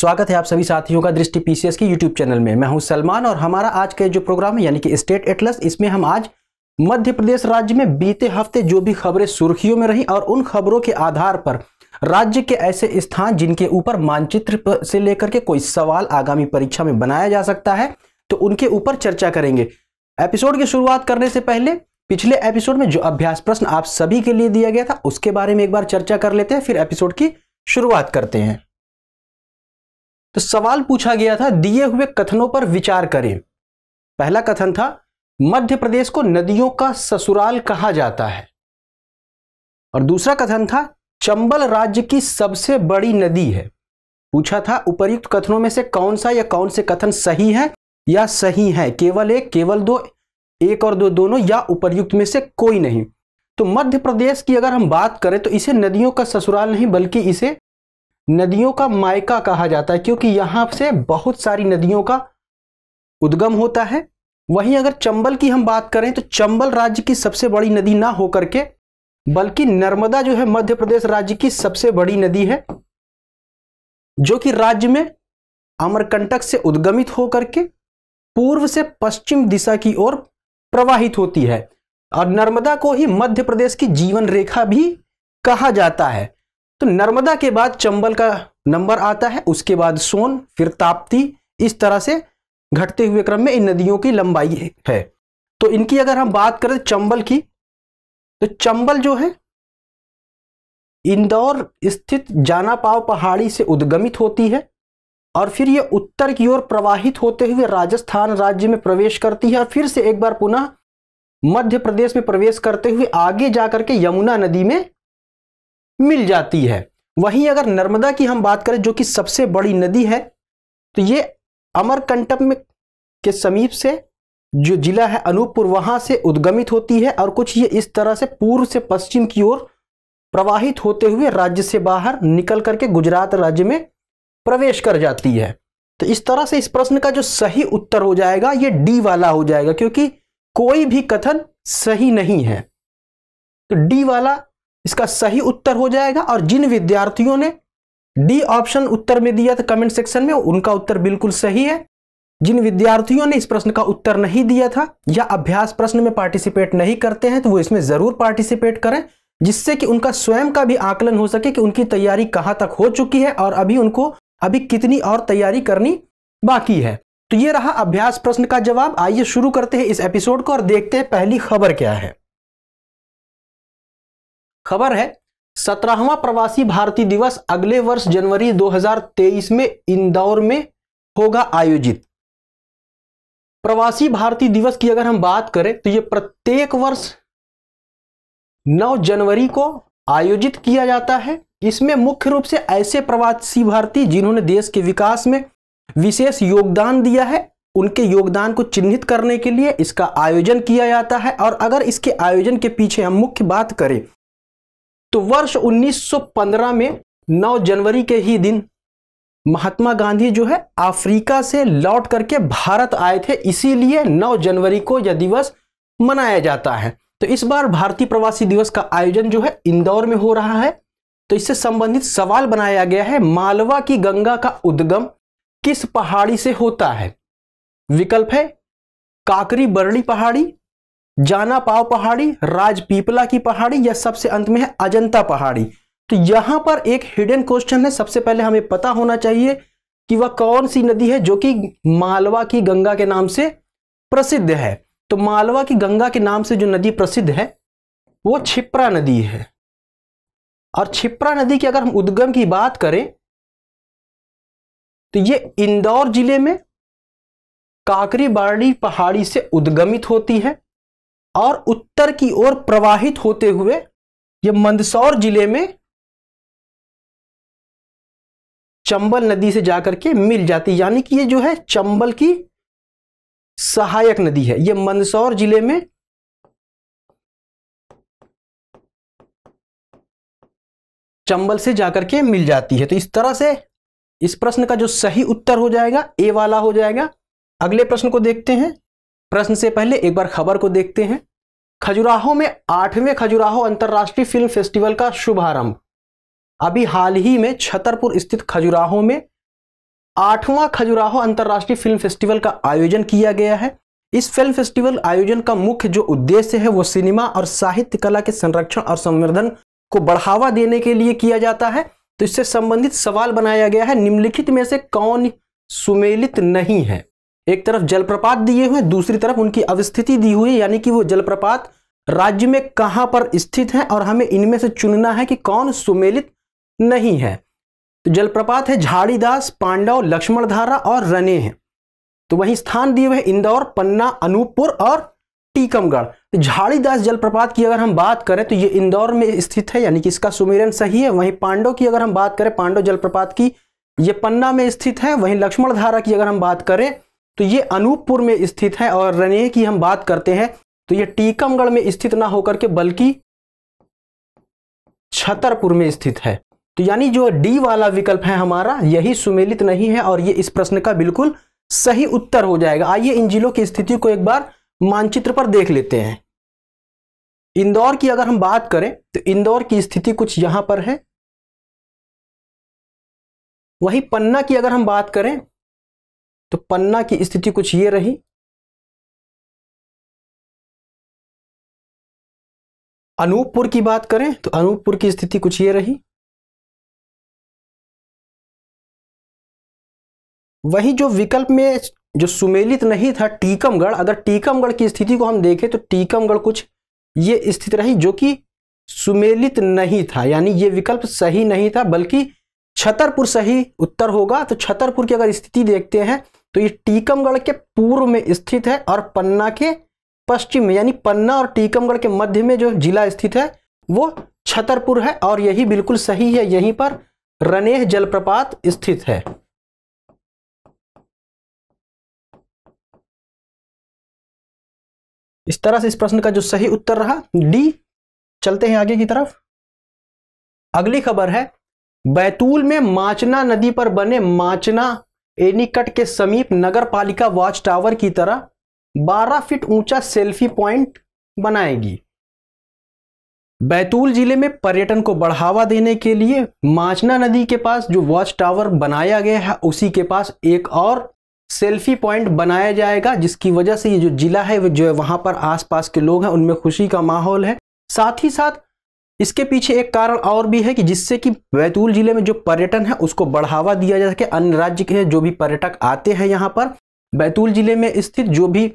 स्वागत है आप सभी साथियों का दृष्टि पीसीएस की यूट्यूब चैनल में। मैं हूं सलमान और हमारा आज के जो प्रोग्राम है यानी कि स्टेट एटलस, इसमें हम आज मध्य प्रदेश राज्य में बीते हफ्ते जो भी खबरें सुर्खियों में रही और उन खबरों के आधार पर राज्य के ऐसे स्थान जिनके ऊपर मानचित्र से लेकर के कोई सवाल आगामी परीक्षा में बनाया जा सकता है, तो उनके ऊपर चर्चा करेंगे। एपिसोड की शुरुआत करने से पहले पिछले एपिसोड में जो अभ्यास प्रश्न आप सभी के लिए दिया गया था उसके बारे में एक बार चर्चा कर लेते हैं, फिर एपिसोड की शुरुआत करते हैं। तो सवाल पूछा गया था, दिए हुए कथनों पर विचार करें। पहला कथन था, मध्य प्रदेश को नदियों का ससुराल कहा जाता है। और दूसरा कथन था, चंबल राज्य की सबसे बड़ी नदी है। पूछा था, उपर्युक्त कथनों में से कौन सा या कौन से कथन सही है या सही है, केवल एक, केवल दो, एक और दो, दोनों, या उपर्युक्त में से कोई नहीं। तो मध्य प्रदेश की अगर हम बात करें तो इसे नदियों का ससुराल नहीं बल्कि इसे नदियों का मायका कहा जाता है, क्योंकि यहां से बहुत सारी नदियों का उद्गम होता है। वहीं अगर चंबल की हम बात करें तो चंबल राज्य की सबसे बड़ी नदी ना होकर के बल्कि नर्मदा जो है मध्य प्रदेश राज्य की सबसे बड़ी नदी है, जो कि राज्य में अमरकंटक से उद्गमित होकर के पूर्व से पश्चिम दिशा की ओर प्रवाहित होती है। और नर्मदा को ही मध्य प्रदेश की जीवन रेखा भी कहा जाता है। तो नर्मदा के बाद चंबल का नंबर आता है, उसके बाद सोन, फिर ताप्ती, इस तरह से घटते हुए क्रम में इन नदियों की लंबाई है। तो इनकी अगर हम बात करें चंबल की, तो चंबल जो है इंदौर स्थित जानापाव पहाड़ी से उद्गमित होती है और फिर यह उत्तर की ओर प्रवाहित होते हुए राजस्थान राज्य में प्रवेश करती है और फिर से एक बार पुनः मध्य प्रदेश में प्रवेश करते हुए आगे जाकर के यमुना नदी में मिल जाती है। वहीं अगर नर्मदा की हम बात करें जो कि सबसे बड़ी नदी है, तो ये अमरकंटक में के समीप से जो जिला है अनूपपुर, वहां से उद्गमित होती है और कुछ ये इस तरह से पूर्व से पश्चिम की ओर प्रवाहित होते हुए राज्य से बाहर निकल करके गुजरात राज्य में प्रवेश कर जाती है। तो इस तरह से इस प्रश्न का जो सही उत्तर हो जाएगा ये डी वाला हो जाएगा, क्योंकि कोई भी कथन सही नहीं है। तो डी वाला इसका सही उत्तर हो जाएगा। और जिन विद्यार्थियों ने डी ऑप्शन उत्तर में दिया था कमेंट सेक्शन में, उनका उत्तर बिल्कुल सही है। जिन विद्यार्थियों ने इस प्रश्न का उत्तर नहीं दिया था या अभ्यास प्रश्न में पार्टिसिपेट नहीं करते हैं, तो वो इसमें जरूर पार्टिसिपेट करें, जिससे कि उनका स्वयं का भी आकलन हो सके कि उनकी तैयारी कहाँ तक हो चुकी है और अभी उनको अभी कितनी और तैयारी करनी बाकी है। तो ये रहा अभ्यास प्रश्न का जवाब। आइए शुरू करते हैं इस एपिसोड को और देखते हैं पहली खबर क्या है। खबर है, 17वां प्रवासी भारतीय दिवस अगले वर्ष जनवरी 2023 में इंदौर में होगा आयोजित। प्रवासी भारतीय दिवस की अगर हम बात करें तो ये प्रत्येक वर्ष 9 जनवरी को आयोजित किया जाता है। इसमें मुख्य रूप से ऐसे प्रवासी भारतीय जिन्होंने देश के विकास में विशेष योगदान दिया है, उनके योगदान को चिन्हित करने के लिए इसका आयोजन किया जाता है। और अगर इसके आयोजन के पीछे हम मुख्य बात करें तो वर्ष 1915 में 9 जनवरी के ही दिन महात्मा गांधी जो है अफ्रीका से लौट करके भारत आए थे, इसीलिए 9 जनवरी को यह दिवस मनाया जाता है। तो इस बार भारतीय प्रवासी दिवस का आयोजन जो है इंदौर में हो रहा है। तो इससे संबंधित सवाल बनाया गया है, मालवा की गंगा का उद्गम किस पहाड़ी से होता है। विकल्प है, काकरी बरड़ी पहाड़ी, जानापाव पहाड़ी, राजपीपला की पहाड़ी, या सबसे अंत में है अजंता पहाड़ी। तो यहां पर एक हिडन क्वेश्चन है, सबसे पहले हमें पता होना चाहिए कि वह कौन सी नदी है जो कि मालवा की गंगा के नाम से प्रसिद्ध है। तो मालवा की गंगा के नाम से जो नदी प्रसिद्ध है वो क्षिप्रा नदी है। और क्षिप्रा नदी की अगर हम उद्गम की बात करें तो ये इंदौर जिले में काकरी बरड़ी पहाड़ी से उद्गमित होती है और उत्तर की ओर प्रवाहित होते हुए यह मंदसौर जिले में चंबल नदी से जाकर के मिल जाती है। यानी कि ये जो है चंबल की सहायक नदी है। यह मंदसौर जिले में चंबल से जाकर के मिल जाती है। तो इस तरह से इस प्रश्न का जो सही उत्तर हो जाएगा ए वाला हो जाएगा। अगले प्रश्न को देखते हैं। प्रश्न से पहले एक बार खबर को देखते हैं। खजुराहो में 8वें खजुराहो अंतर्राष्ट्रीय फिल्म फेस्टिवल का शुभारंभ। अभी हाल ही में छतरपुर स्थित खजुराहो में 8वां खजुराहो अंतर्राष्ट्रीय फिल्म फेस्टिवल का आयोजन किया गया है। इस फिल्म फेस्टिवल आयोजन का मुख्य जो उद्देश्य है वो सिनेमा और साहित्य कला के संरक्षण और संवर्धन को बढ़ावा देने के लिए किया जाता है। तो इससे संबंधित सवाल बनाया गया है, निम्नलिखित में से कौन सुमेलित नहीं है। एक तरफ जलप्रपात दिए हुए, दूसरी तरफ उनकी अवस्थिति दी हुई, यानी कि वो जलप्रपात राज्य में कहां पर स्थित है और हमें इनमें से चुनना है कि कौन सुमेलित नहीं है। तो जलप्रपात है झाड़ीदास, पांडव, लक्ष्मण धारा और रनेह। तो वहीं स्थान दिए हुए इंदौर, पन्ना, अनूपपुर और टीकमगढ़। तो झाड़ीदास जलप्रपात की अगर हम बात करें तो ये इंदौर में स्थित है, यानी कि इसका सुमेरन सही है। वहीं पांडव की अगर हम बात करें, पांडव जलप्रपात की, ये पन्ना में स्थित है। वहीं लक्ष्मण धारा की अगर हम बात करें तो ये अनूपपुर में स्थित है, और रनेह की हम बात करते हैं तो ये टीकमगढ़ में स्थित ना होकर के बल्कि छतरपुर में स्थित है। तो यानी जो डी वाला विकल्प है हमारा, यही सुमेलित नहीं है और ये इस प्रश्न का बिल्कुल सही उत्तर हो जाएगा। आइए इन जिलों की स्थिति को एक बार मानचित्र पर देख लेते हैं। इंदौर की अगर हम बात करें तो इंदौर की स्थिति कुछ यहां पर है। वहीं पन्ना की अगर हम बात करें तो पन्ना की स्थिति कुछ ये रही। अनूपपुर की बात करें तो अनूपपुर की स्थिति कुछ ये रही। वही जो विकल्प में जो सुमेलित नहीं था टीकमगढ़, अगर टीकमगढ़ की स्थिति को हम देखें तो टीकमगढ़ कुछ ये स्थिति रही जो कि सुमेलित नहीं था, यानी ये विकल्प सही नहीं था बल्कि छतरपुर सही उत्तर होगा। तो छतरपुर की अगर स्थिति देखते हैं तो ये टीकमगढ़ के पूर्व में स्थित है और पन्ना के पश्चिम में, यानी पन्ना और टीकमगढ़ के मध्य में जो जिला स्थित है वो छतरपुर है और यही बिल्कुल सही है। यहीं पर रनेह जलप्रपात स्थित है। इस तरह से इस प्रश्न का जो सही उत्तर रहा डी। चलते हैं आगे की तरफ। अगली खबर है, बैतूल में माचना नदी पर बने माचना एनीकट के समीप नगर पालिका वॉच टावर की तरह 12 फीट ऊंचा सेल्फी पॉइंट बनाएगी। बैतूल जिले में पर्यटन को बढ़ावा देने के लिए माचना नदी के पास जो वॉच टावर बनाया गया है उसी के पास एक और सेल्फी पॉइंट बनाया जाएगा, जिसकी वजह से ये जो जिला है जो वहां पर आसपास के लोग हैं उनमें खुशी का माहौल है। साथ ही साथ इसके पीछे एक कारण और भी है कि जिससे कि बैतूल जिले में जो पर्यटन है उसको बढ़ावा दिया जा सके। अन्य राज्य के जो भी पर्यटक आते हैं यहाँ पर बैतूल जिले में स्थित जो भी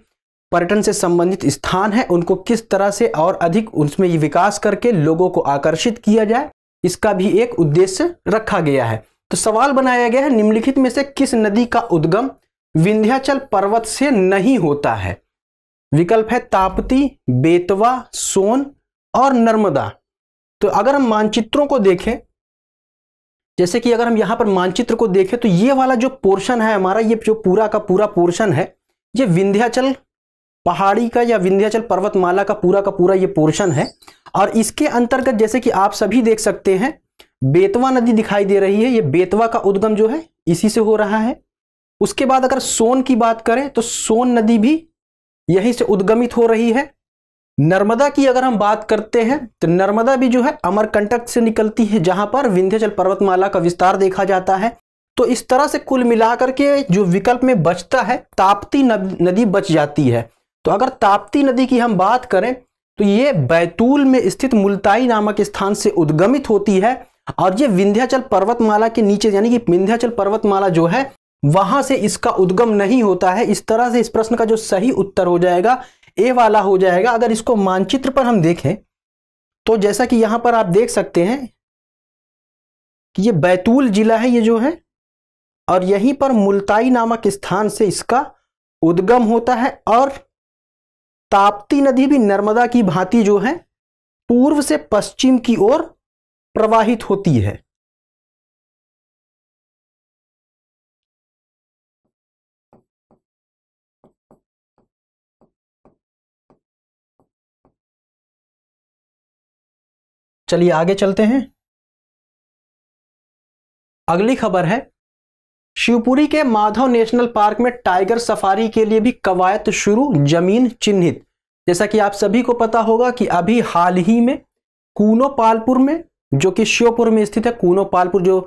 पर्यटन से संबंधित स्थान है उनको किस तरह से और अधिक उसमें विकास करके लोगों को आकर्षित किया जाए, इसका भी एक उद्देश्य रखा गया है। तो सवाल बनाया गया है, निम्नलिखित में से किस नदी का उद्गम विंध्याचल पर्वत से नहीं होता है। विकल्प है ताप्ती, बेतवा, सोन और नर्मदा। तो अगर हम मानचित्रों को देखें, जैसे कि अगर हम यहां पर मानचित्र को देखें तो ये वाला जो पोर्शन है हमारा, ये जो पूरा का पूरा पोर्शन है ये विंध्याचल पहाड़ी का या विंध्याचल पर्वतमाला का पूरा ये पोर्शन है। और इसके अंतर्गत जैसे कि आप सभी देख सकते हैं बेतवा नदी दिखाई दे रही है, ये बेतवा का उद्गम जो है इसी से हो रहा है। उसके बाद अगर सोन की बात करें तो सोन नदी भी यहीं से उद्गमित हो रही है। नर्मदा की अगर हम बात करते हैं तो नर्मदा भी जो है अमरकंटक से निकलती है, जहां पर विंध्याचल पर्वतमाला का विस्तार देखा जाता है। तो इस तरह से कुल मिलाकर के जो विकल्प में बचता है ताप्ती नदी बच जाती है। तो अगर ताप्ती नदी की हम बात करें तो ये बैतूल में स्थित मुल्ताई नामक स्थान से उद्गमित होती है और ये विंध्याचल पर्वतमाला के नीचे, यानी कि विंध्याचल पर्वतमाला जो है वहां से इसका उद्गम नहीं होता है। इस तरह से इस प्रश्न का जो सही उत्तर हो जाएगा ए वाला हो जाएगा। अगर इसको मानचित्र पर हम देखें तो जैसा कि यहां पर आप देख सकते हैं कि ये बैतूल जिला है ये जो है, और यहीं पर मुल्ताई नामक स्थान से इसका उद्गम होता है। और ताप्ती नदी भी नर्मदा की भांति जो है पूर्व से पश्चिम की ओर प्रवाहित होती है। चलिए आगे चलते हैं। अगली खबर है, शिवपुरी के माधव नेशनल पार्क में टाइगर सफारी के लिए भी कवायद शुरू, जमीन चिन्हित। जैसा कि आप सभी को पता होगा कि अभी हाल ही में कूनोपालपुर में, जो कि श्योपुर में स्थित है, कूनोपालपुर जो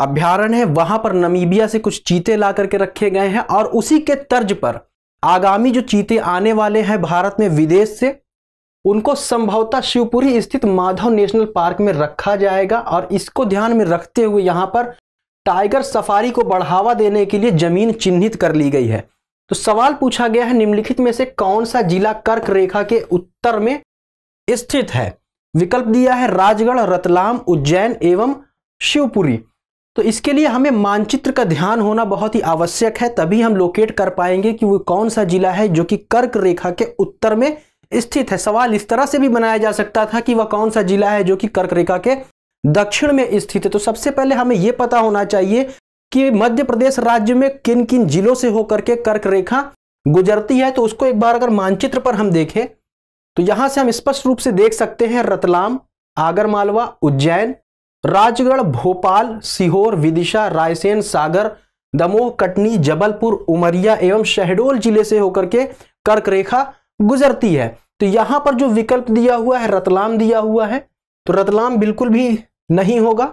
अभ्यारण्य है, वहां पर नमीबिया से कुछ चीते ला करके रखे गए हैं और उसी के तर्ज पर आगामी जो चीते आने वाले हैं भारत में विदेश से, उनको संभवतः शिवपुरी स्थित माधव नेशनल पार्क में रखा जाएगा। और इसको ध्यान में रखते हुए यहाँ पर टाइगर सफारी को बढ़ावा देने के लिए जमीन चिन्हित कर ली गई है। तो सवाल पूछा गया है, निम्नलिखित में से कौन सा जिला कर्क रेखा के उत्तर में स्थित है? विकल्प दिया है राजगढ़, रतलाम, उज्जैन एवं शिवपुरी। तो इसके लिए हमें मानचित्र का ध्यान होना बहुत ही आवश्यक है, तभी हम लोकेट कर पाएंगे कि वो कौन सा जिला है जो कि कर्क रेखा के उत्तर में स्थित है। सवाल इस तरह से भी बनाया जा सकता था कि वह कौन सा जिला है जो कि कर्क रेखा के दक्षिण में स्थित है। तो सबसे पहले हमें यह पता होना चाहिए कि मध्य प्रदेश राज्य में किन किन जिलों से होकर के कर्क रेखा गुजरती है। तो उसको एक बार अगर मानचित्र पर हम देखें तो यहां से हम स्पष्ट रूप से देख सकते हैं रतलाम, आगरमालवा, उज्जैन, राजगढ़, भोपाल, सीहोर, विदिशा, रायसेन, सागर, दमोह, कटनी, जबलपुर, उमरिया एवं शहडोल जिले से होकर के कर्क रेखा गुजरती है। तो यहाँ पर जो विकल्प दिया हुआ है रतलाम दिया हुआ है, तो रतलाम बिल्कुल भी नहीं होगा।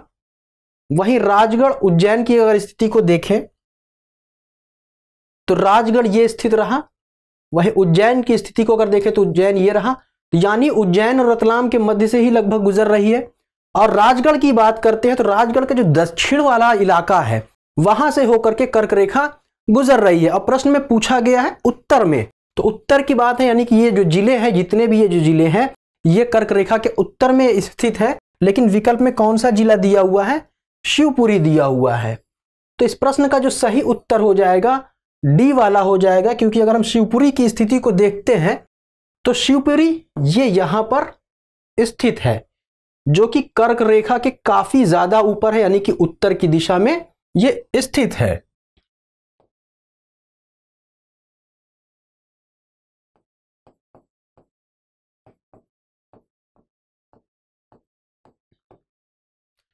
वहीं राजगढ़, उज्जैन की अगर स्थिति को देखें तो राजगढ़ ये स्थित रहा, वहीं उज्जैन की स्थिति को अगर देखें तो उज्जैन ये रहा। तो यानी उज्जैन और रतलाम के मध्य से ही लगभग गुजर रही है। और राजगढ़ की बात करते हैं तो राजगढ़ का जो दक्षिण वाला इलाका है वहां से होकर के कर्क रेखा गुजर रही है। और प्रश्न में पूछा गया है उत्तर में, तो उत्तर की बात है, यानी कि ये जो जिले हैं, जितने भी ये जो जिले हैं ये कर्क रेखा के उत्तर में स्थित है। लेकिन विकल्प में कौन सा जिला दिया हुआ है? शिवपुरी दिया हुआ है। तो इस प्रश्न का जो सही उत्तर हो जाएगा डी वाला हो जाएगा, क्योंकि अगर हम शिवपुरी की स्थिति को देखते हैं तो शिवपुरी ये यहाँ पर स्थित है जो कि कर्क रेखा के काफी ज्यादा ऊपर है, यानी कि उत्तर की दिशा में ये स्थित है।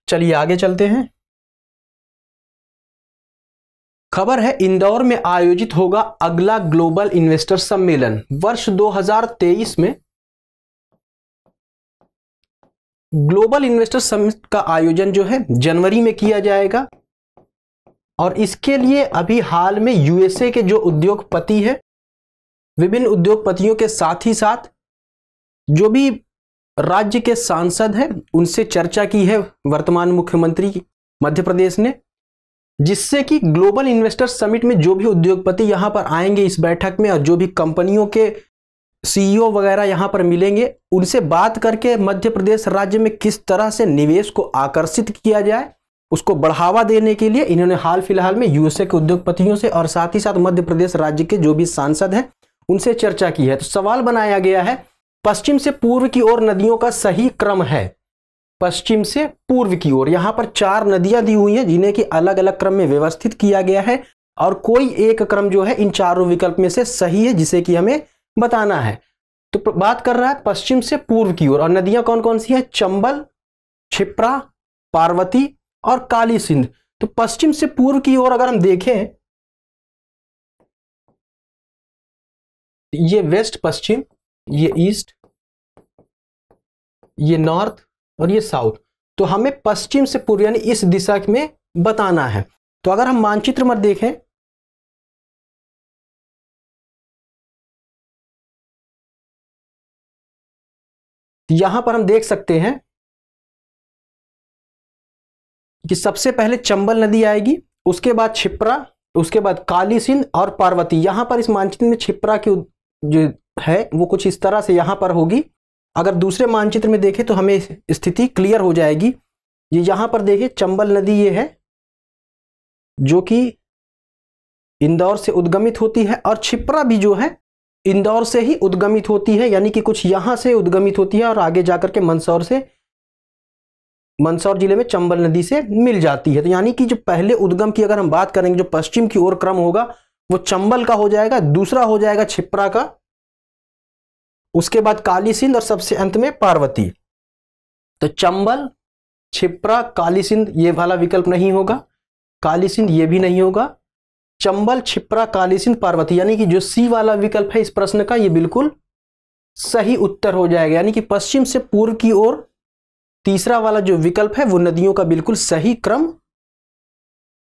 चलिए आगे चलते हैं। खबर है इंदौर में आयोजित होगा अगला ग्लोबल इन्वेस्टर सम्मेलन। वर्ष 2023 में ग्लोबल इन्वेस्टर समिट का आयोजन जो है जनवरी में किया जाएगा। और इसके लिए अभी हाल में यूएसए के जो उद्योगपति हैं, विभिन्न उद्योगपतियों के साथ ही साथ जो भी राज्य के सांसद हैं उनसे चर्चा की है वर्तमान मुख्यमंत्री मध्य प्रदेश ने, जिससे कि ग्लोबल इन्वेस्टर समिट में जो भी उद्योगपति यहाँ पर आएंगे इस बैठक में और जो भी कंपनियों के सीईओ वगैरह यहाँ पर मिलेंगे, उनसे बात करके मध्य प्रदेश राज्य में किस तरह से निवेश को आकर्षित किया जाए उसको बढ़ावा देने के लिए इन्होंने हाल फिलहाल में यूएसए के उद्योगपतियों से और साथ ही साथ मध्य प्रदेश राज्य के जो भी सांसद हैं उनसे चर्चा की है। तो सवाल बनाया गया है पश्चिम से पूर्व की ओर नदियों का सही क्रम है। पश्चिम से पूर्व की ओर यहाँ पर 4 नदियां दी हुई हैं जिन्हें कि अलग अलग क्रम में व्यवस्थित किया गया है और कोई एक क्रम जो है इन चारों विकल्प में से सही है जिसे कि हमें बताना है। तो बात कर रहा है पश्चिम से पूर्व की ओर, और नदियां कौन कौन सी हैं? चंबल, क्षिप्रा, पार्वती और काली सिंध। तो पश्चिम से पूर्व की ओर अगर हम देखें, ये वेस्ट पश्चिम, ये ईस्ट, ये नॉर्थ और ये साउथ। तो हमें पश्चिम से पूर्व यानी इस दिशा में बताना है। तो अगर हम मानचित्र में देखें यहां पर हम देख सकते हैं कि सबसे पहले चंबल नदी आएगी, उसके बाद क्षिप्रा, उसके बाद काली सिंध और पार्वती। यहां पर इस मानचित्र में क्षिप्रा की जो है वो कुछ इस तरह से यहां पर होगी। अगर दूसरे मानचित्र में देखें तो हमें स्थिति क्लियर हो जाएगी। ये यहां पर देखें चंबल नदी ये है जो कि इंदौर से उद्गमित होती है और क्षिप्रा भी जो है इंदौर से ही उद्गमित होती है, यानी कि कुछ यहाँ से उद्गमित होती है और आगे जाकर के मंदसौर जिले में चंबल नदी से मिल जाती है। तो यानी कि जो पहले उद्गम की अगर हम बात करेंगे जो पश्चिम की ओर क्रम होगा वो चंबल का हो जाएगा, दूसरा हो जाएगा क्षिप्रा का, उसके बाद काली सिंध और सबसे अंत में पार्वती। तो चंबल, क्षिप्रा, काली सिंध ये वाला विकल्प नहीं होगा, काली सिंध ये भी नहीं होगा। चंबल, क्षिप्रा, काली सिंध, पार्वती, यानी कि जो सी वाला विकल्प है इस प्रश्न का ये बिल्कुल सही उत्तर हो जाएगा। यानी कि पश्चिम से पूर्व की ओर तीसरा वाला जो विकल्प है वो नदियों का बिल्कुल सही क्रम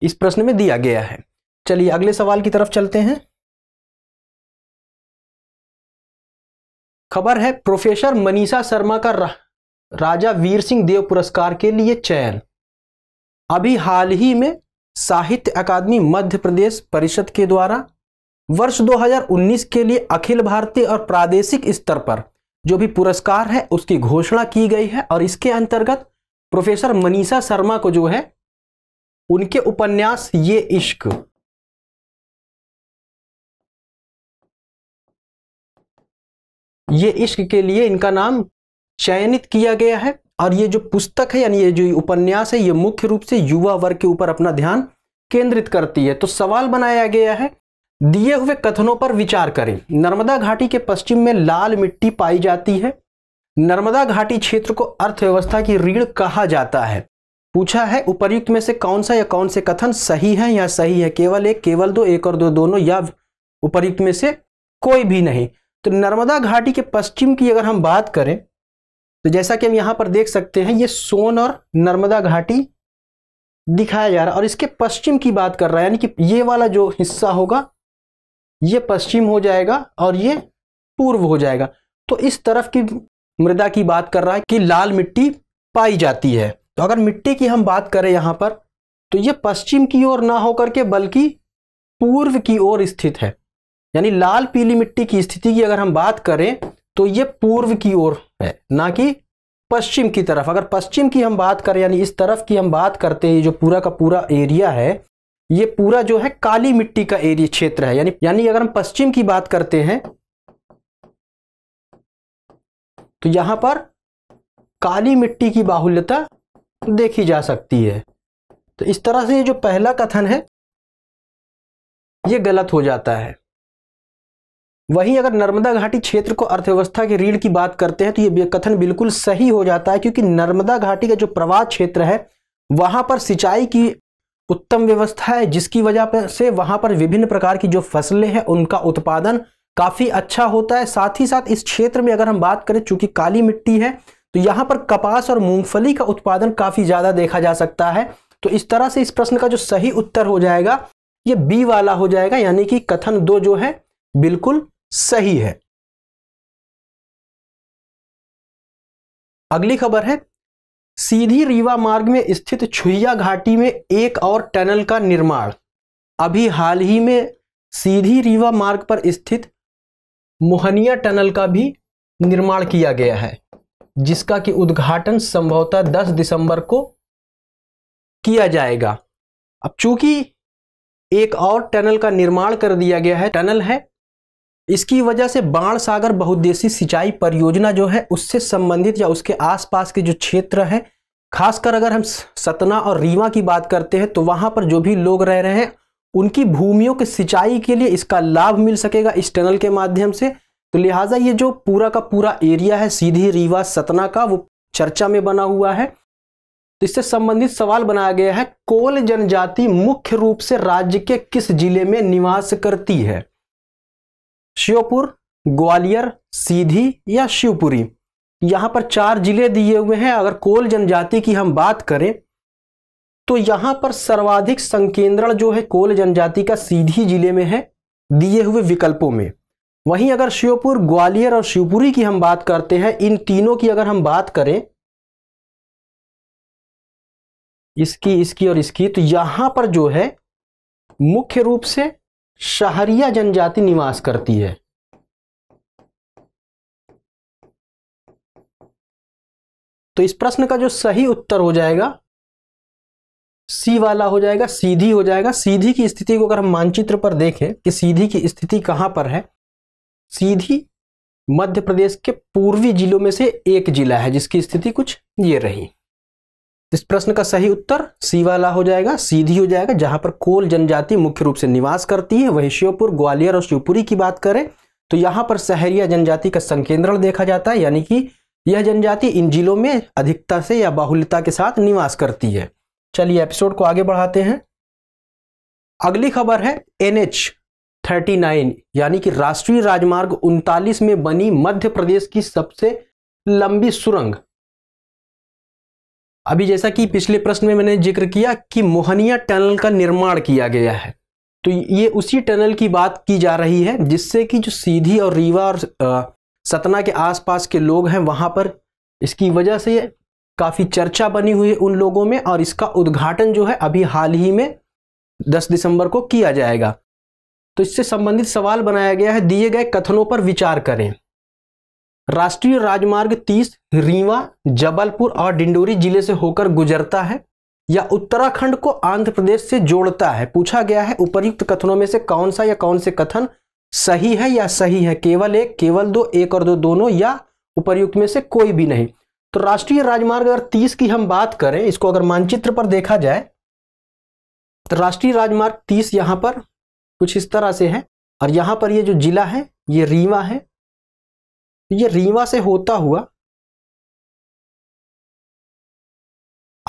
इस प्रश्न में दिया गया है। चलिए अगले सवाल की तरफ चलते हैं। खबर है प्रोफेसर मनीषा शर्मा का राजा वीर सिंह देव पुरस्कार के लिए चयन। अभी हाल ही में साहित्य अकादमी मध्य प्रदेश परिषद के द्वारा वर्ष 2019 के लिए अखिल भारतीय और प्रादेशिक स्तर पर जो भी पुरस्कार है उसकी घोषणा की गई है और इसके अंतर्गत प्रोफेसर मनीषा शर्मा को जो है उनके उपन्यास ये इश्क के लिए इनका नाम चयनित किया गया है। और ये जो पुस्तक है यानी ये जो उपन्यास है ये मुख्य रूप से युवा वर्ग के ऊपर अपना ध्यान केंद्रित करती है। तो सवाल बनाया गया है दिए हुए कथनों पर विचार करें। नर्मदा घाटी के पश्चिम में लाल मिट्टी पाई जाती है। नर्मदा घाटी क्षेत्र को अर्थव्यवस्था की रीढ़ कहा जाता है। पूछा है उपर्युक्त में से कौन सा या कौन से कथन सही है या सही है केवल एक, केवल दो, एक और दो, दोनों या उपर्युक्त में से कोई भी नहीं। तो नर्मदा घाटी के पश्चिम की अगर हम बात करें तो जैसा कि हम यहाँ पर देख सकते हैं ये सोन और नर्मदा घाटी दिखाया जा रहा है और इसके पश्चिम की बात कर रहा है यानी कि ये वाला जो हिस्सा होगा ये पश्चिम हो जाएगा और ये पूर्व हो जाएगा। तो इस तरफ की मृदा की बात कर रहा है कि लाल मिट्टी पाई जाती है। तो अगर मिट्टी की हम बात करें यहाँ पर तो ये पश्चिम की ओर ना होकर के बल्कि पूर्व की ओर स्थित है यानी लाल पीली मिट्टी की स्थिति की अगर हम बात करें तो ये पूर्व की ओर है ना कि पश्चिम की तरफ। अगर पश्चिम की हम बात करें यानी इस तरफ की हम बात करते हैं जो पूरा का पूरा एरिया है ये पूरा जो है काली मिट्टी का एरिया क्षेत्र है यानी अगर हम पश्चिम की बात करते हैं तो यहां पर काली मिट्टी की बाहुल्यता देखी जा सकती है। तो इस तरह से ये जो पहला कथन है ये गलत हो जाता है। वहीं अगर नर्मदा घाटी क्षेत्र को अर्थव्यवस्था की रीढ़ की बात करते हैं तो ये कथन बिल्कुल सही हो जाता है क्योंकि नर्मदा घाटी का जो प्रवाह क्षेत्र है वहां पर सिंचाई की उत्तम व्यवस्था है जिसकी वजह से वहां पर विभिन्न प्रकार की जो फसलें हैं उनका उत्पादन काफी अच्छा होता है। साथ ही साथ इस क्षेत्र में अगर हम बात करें चूंकि काली मिट्टी है तो यहाँ पर कपास और मूंगफली का उत्पादन काफी ज्यादा देखा जा सकता है। तो इस तरह से इस प्रश्न का जो सही उत्तर हो जाएगा ये बी वाला हो जाएगा यानी कि कथन दो जो है बिल्कुल सही है। अगली खबर है सीधी रीवा मार्ग में स्थित छुइया घाटी में एक और टनल का निर्माण। अभी हाल ही में सीधी रीवा मार्ग पर स्थित मोहनिया टनल का भी निर्माण किया गया है जिसका कि उद्घाटन संभवतः 10 दिसंबर को किया जाएगा। अब चूंकि एक और टनल का निर्माण कर दिया गया है टनल है इसकी वजह से बाण सागर बहुउद्देशीय सिंचाई परियोजना जो है उससे संबंधित या उसके आसपास के जो क्षेत्र है खासकर अगर हम सतना और रीवा की बात करते हैं तो वहां पर जो भी लोग रह रहे हैं उनकी भूमियों के सिंचाई के लिए इसका लाभ मिल सकेगा इस टनल के माध्यम से। तो लिहाजा ये जो पूरा का पूरा एरिया है सीधी रीवा सतना का वो चर्चा में बना हुआ है। तो इससे संबंधित सवाल बनाया गया है कोल जनजाति मुख्य रूप से राज्य के किस जिले में निवास करती है, श्योपुर, ग्वालियर, सीधी या शिवपुरी। यहाँ पर 4 जिले दिए हुए हैं। अगर कोल जनजाति की हम बात करें तो यहाँ पर सर्वाधिक संकेंद्रण जो है कोल जनजाति का सीधी जिले में है दिए हुए विकल्पों में। वहीं अगर श्योपुर, ग्वालियर और शिवपुरी की हम बात करते हैं इन तीनों की अगर हम बात करें इसकी और इसकी तो यहाँ पर जो है मुख्य रूप से शहरिया जनजाति निवास करती है। तो इस प्रश्न का जो सही उत्तर हो जाएगा सी वाला हो जाएगा, सीधी हो जाएगा। सीधी की स्थिति को अगर हम मानचित्र पर देखें कि सीधी की स्थिति कहां पर है, सीधी मध्य प्रदेश के पूर्वी जिलों में से एक जिला है जिसकी स्थिति कुछ ये रही। इस प्रश्न का सही उत्तर सी वाला हो जाएगा, सीधी हो जाएगा जहां पर कोल जनजाति मुख्य रूप से निवास करती है। वहीं श्योपुर, ग्वालियर और शिवपुरी की बात करें तो यहां पर सहरिया जनजाति का संकेंद्रण देखा जाता है यानी कि यह जनजाति इन जिलों में अधिकता से या बाहुल्यता के साथ निवास करती है। चलिए एपिसोड को आगे बढ़ाते हैं। अगली खबर है NH-39 यानी कि राष्ट्रीय राजमार्ग 39 में बनी मध्य प्रदेश की सबसे लंबी सुरंग। अभी जैसा कि पिछले प्रश्न में मैंने जिक्र किया कि मोहनिया टनल का निर्माण किया गया है, तो ये उसी टनल की बात की जा रही है जिससे कि जो सीधी और रीवा और सतना के आसपास के लोग हैं वहाँ पर इसकी वजह से काफ़ी चर्चा बनी हुई है उन लोगों में, और इसका उद्घाटन जो है अभी हाल ही में 10 दिसंबर को किया जाएगा। तो इससे संबंधित सवाल बनाया गया है, दिए गए कथनों पर विचार करें। राष्ट्रीय राजमार्ग 30 रीवा, जबलपुर और डिंडोरी जिले से होकर गुजरता है या उत्तराखंड को आंध्र प्रदेश से जोड़ता है। पूछा गया है उपर्युक्त कथनों में से कौन सा या कौन से कथन सही है या सही है, केवल एक, केवल दो, एक और दो, दोनों या उपर्युक्त में से कोई भी नहीं। तो राष्ट्रीय राजमार्ग अगर 30 की हम बात करें, इसको अगर मानचित्र पर देखा जाए तो राष्ट्रीय राजमार्ग 30 यहाँ पर कुछ इस तरह से है, और यहाँ पर ये जो जिला है ये रीवा है। ये रीवा से होता हुआ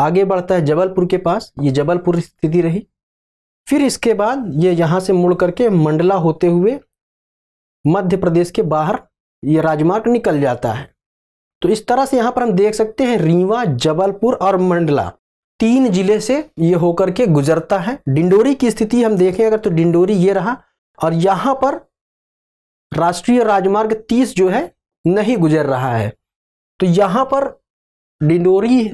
आगे बढ़ता है जबलपुर के पास, ये जबलपुर स्थिति रही। फिर इसके बाद ये यहाँ से मुड़ करके मंडला होते हुए मध्य प्रदेश के बाहर ये राजमार्ग निकल जाता है। तो इस तरह से यहाँ पर हम देख सकते हैं रीवा, जबलपुर और मंडला 3 जिले से ये होकर के गुजरता है। डिंडोरी की स्थिति हम देखें अगर तो डिंडोरी ये रहा, और यहाँ पर राष्ट्रीय राजमार्ग 30 जो है नहीं गुजर रहा है। तो यहाँ पर डिंडोरी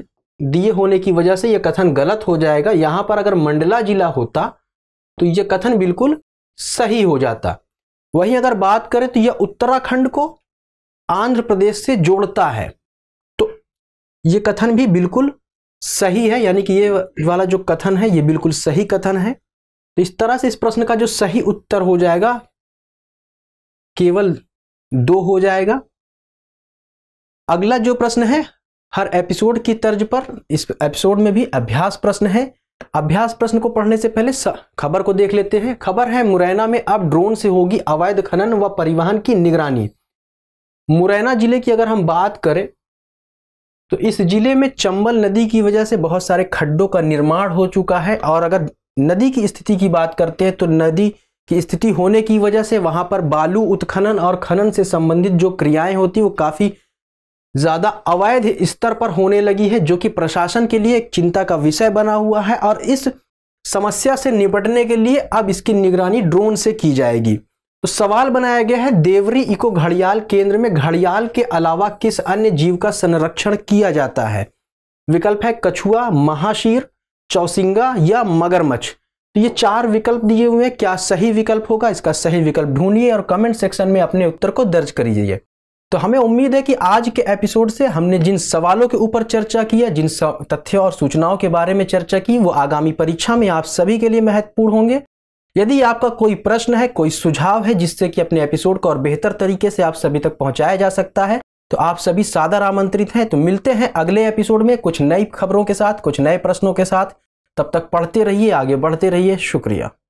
दिए होने की वजह से यह कथन गलत हो जाएगा। यहाँ पर अगर मंडला जिला होता तो यह कथन बिल्कुल सही हो जाता। वहीं अगर बात करें तो यह उत्तराखंड को आंध्र प्रदेश से जोड़ता है, तो ये कथन भी बिल्कुल सही है, यानी कि ये वाला जो कथन है ये बिल्कुल सही कथन है। तो इस तरह से इस प्रश्न का जो सही उत्तर हो जाएगा केवल 2 हो जाएगा। अगला जो प्रश्न है, हर एपिसोड की तर्ज पर इस एपिसोड में भी अभ्यास प्रश्न है। अभ्यास प्रश्न को पढ़ने से पहले खबर को देख लेते हैं। खबर है, मुरैना में अब ड्रोन से होगी अवैध खनन व परिवहन की निगरानी। मुरैना जिले की अगर हम बात करें तो इस जिले में चंबल नदी की वजह से बहुत सारे खड्डों का निर्माण हो चुका है, और अगर नदी की स्थिति की बात करते हैं तो नदी की स्थिति होने की वजह से वहाँ पर बालू उत्खनन और खनन से संबंधित जो क्रियाएं होती हैं वो काफ़ी ज़्यादा अवैध स्तर पर होने लगी है, जो कि प्रशासन के लिए एक चिंता का विषय बना हुआ है। और इस समस्या से निपटने के लिए अब इसकी निगरानी ड्रोन से की जाएगी। तो सवाल बनाया गया है, देवरी इको घड़ियाल केंद्र में घड़ियाल के अलावा किस अन्य जीव का संरक्षण किया जाता है? विकल्प है कछुआ, महाशीर, चौसिंगा या मगरमच्छ। तो ये 4 विकल्प दिए हुए हैं, क्या सही विकल्प होगा? इसका सही विकल्प ढूंढिए और कमेंट सेक्शन में अपने उत्तर को दर्ज करिए। तो हमें उम्मीद है कि आज के एपिसोड से हमने जिन सवालों के ऊपर चर्चा की है, जिन तथ्यों और सूचनाओं के बारे में चर्चा की, वो आगामी परीक्षा में आप सभी के लिए महत्वपूर्ण होंगे। यदि आपका कोई प्रश्न है, कोई सुझाव है जिससे कि अपने एपिसोड को और बेहतर तरीके से आप सभी तक पहुंचाया जा सकता है, तो आप सभी सादर आमंत्रित हैं। तो मिलते हैं अगले एपिसोड में कुछ नई खबरों के साथ, कुछ नए प्रश्नों के साथ। तब तक पढ़ते रहिए, आगे बढ़ते रहिए। शुक्रिया।